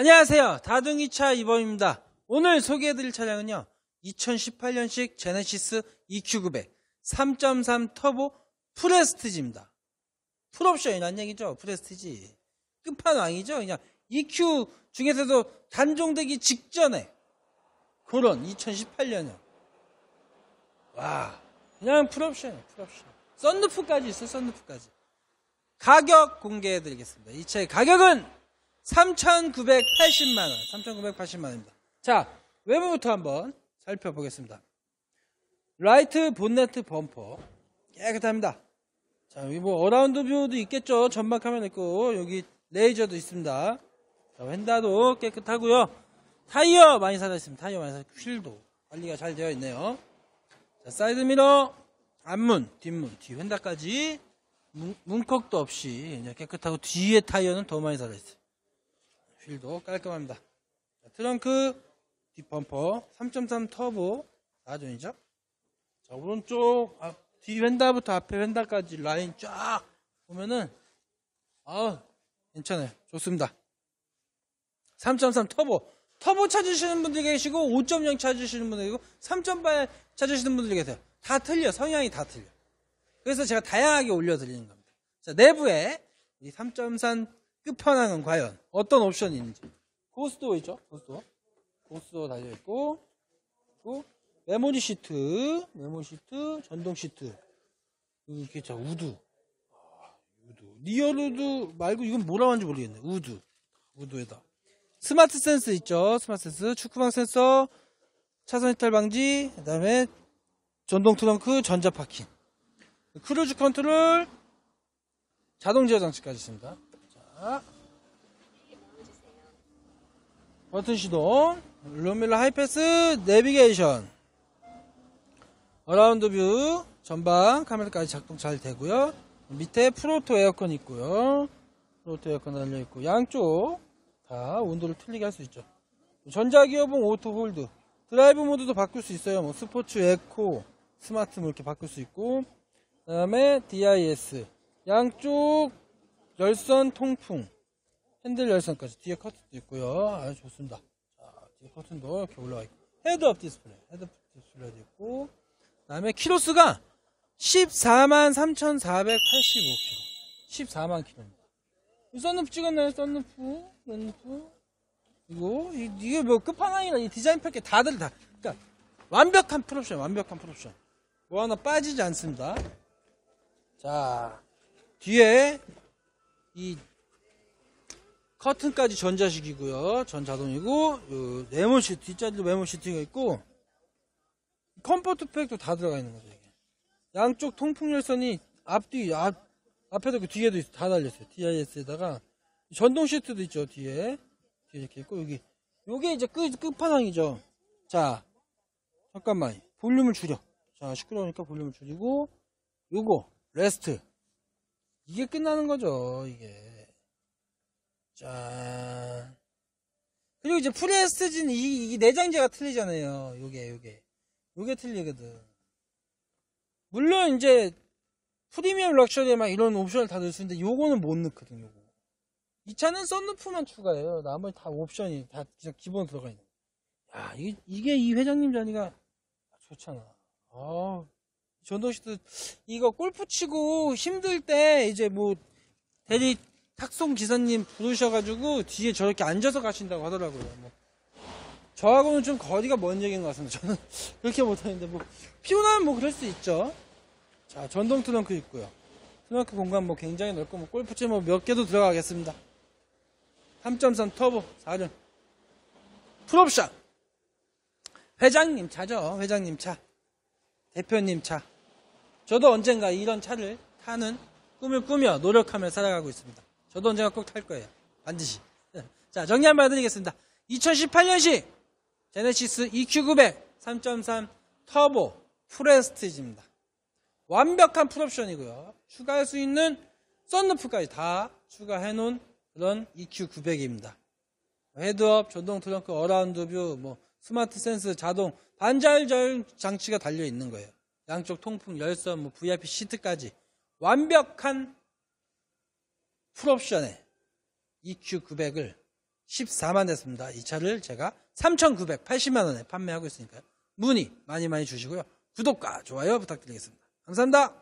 안녕하세요, 다둥이차 이범입니다. 오늘 소개해드릴 차량은요, 2018년식 제네시스 EQ900 3.3 터보 프레스티지입니다. 풀옵션이란 얘기죠. 프레스티지 끝판왕이죠. 그냥 EQ 중에서도 단종되기 직전에 그런 2018년형. 와, 그냥 풀옵션이에요. 풀옵션. 썬루프까지 있어요. 썬루프까지. 가격 공개해드리겠습니다. 이 차의 가격은 3,980만원. 3,980만원입니다. 자, 외부부터 한번 살펴보겠습니다. 라이트 본네트 범퍼 깨끗합니다. 자, 여기 뭐 어라운드 뷰도 있겠죠. 전방 카메라 있고, 여기 레이저도 있습니다. 자, 휀다도 깨끗하고요. 타이어 많이 살아있습니다. 타이어 많이 살아있고, 휠도 관리가 잘 되어 있네요. 자, 사이드미러, 앞문, 뒷문, 뒤 휀다까지 문콕도 없이 그냥 깨끗하고, 뒤에 타이어는 더 많이 살아있어요. 휠도 깔끔합니다. 자, 트렁크, 뒷범퍼, 3.3 터보 4전이죠. 자, 오른쪽 뒤 휀다부터 앞에 휀다까지 라인 쫙 보면은 괜찮아요. 좋습니다. 3.3 터보 찾으시는 분들 계시고, 5.0 찾으시는 분들 계시고, 3.8 찾으시는 분들 계세요. 다 틀려. 성향이 다 틀려. 그래서 제가 다양하게 올려드리는 겁니다. 자, 내부에 이 3.3 끝판왕은 과연 어떤 옵션이 있는지. 고스도어 있죠? 고스도어 달려있고, 그리고 메모리 시트, 전동 시트, 이렇게. 자, 우드. 리얼 우드 말고 이건 뭐라고 하는지 모르겠네. 우드에다. 스마트 센스 있죠? 축구방 센서, 차선 이탈 방지, 그 다음에 전동 트렁크, 전자 파킹, 크루즈 컨트롤, 자동 제어 장치까지 있습니다. 자, 버튼 시동, 룸밀러 하이패스, 내비게이션, 어라운드 뷰, 전방 카메라까지 작동 잘 되고요. 밑에 프로토 에어컨 있고요. 프로토 에어컨 달려있고, 양쪽 다 온도를 틀리게 할 수 있죠. 전자기어봉 오토 홀드, 드라이브 모드도 바꿀 수 있어요. 뭐 스포츠, 에코, 스마트 뭐 이렇게 바꿀 수 있고, 그 다음에 DIS, 양쪽 열선 통풍, 핸들 열선까지, 뒤에 커튼도 있고요. 아주 좋습니다. 자, 뒤에 커튼도 이렇게 올라와 있고, 헤드업 디스플레이, 있고, 그 다음에 키로수가 143,485km, 14만 킬로입니다. 썬루프 찍었나요? 썬루프. 이거 이게 뭐 끝판왕이라, 이 디자인 펼게 다들 다. 그러니까 완벽한 풀옵션. 뭐 하나 빠지지 않습니다. 자, 뒤에 이 커튼까지 전자식이고요. 전자동이고, 메모시트 뒷자리도 메모시트가 있고, 컴포트팩도 다 들어가 있는 거죠. 이게. 양쪽 통풍 열선이 앞에도 있고 뒤에도 있어. 다 달렸어요. DIS에다가 전동 시트도 있죠. 뒤에 이렇게 있고, 여기 요게 이제 끝판왕이죠. 자, 잠깐만, 볼륨을 줄여. 자, 시끄러우니까 볼륨을 줄이고, 요거 레스트, 이게 끝나는 거죠. 이게. 짠. 그리고 이제 프레스티지는 이 내장재가 틀리잖아요. 요게 틀리거든. 물론 이제 프리미엄 럭셔리에 막 이런 옵션을 다 넣을 수 있는데, 요거는 못 넣거든. 요거. 이 차는 썬루프만 추가해요. 나머지 다 옵션이 다 기본 들어가 있는. 야, 이게 이 회장님 자리가 좋잖아. 전동시트 이거 골프 치고 힘들 때 이제 뭐 대리 탁송 기사님 부르셔가지고 뒤에 저렇게 앉아서 가신다고 하더라고요. 뭐 저하고는 좀 거리가 먼 얘기인 것 같습니다. 저는 그렇게 못하는데, 뭐 피곤하면 뭐 그럴 수 있죠. 자, 전동 트렁크 있고요. 트렁크 공간 뭐 굉장히 넓고, 뭐 골프채 뭐 몇 개도 들어가겠습니다. 3.3 터보 4륜 풀옵션. 회장님 차죠. 회장님 차, 대표님 차. 저도 언젠가 이런 차를 타는 꿈을 꾸며 노력하며 살아가고 있습니다. 저도 언젠가 꼭 탈 거예요. 반드시. 자, 정리 한번 해드리겠습니다. 2018년식 제네시스 EQ900 3.3 터보 프레스티지입니다. 완벽한 풀옵션이고요. 추가할 수 있는 썬루프까지 다 추가해놓은 그런 EQ900입니다. 헤드업, 전동 트렁크, 어라운드 뷰, 뭐 스마트 센스, 자동, 반자율 장치가 달려있는 거예요. 양쪽 통풍, 열선, 뭐 VIP 시트까지. 완벽한 풀옵션의 EQ900을 14만 됐습니다. 이 차를 제가 3,980만원에 판매하고 있으니까요. 문의 많이 많이 주시고요. 구독과 좋아요 부탁드리겠습니다. 감사합니다.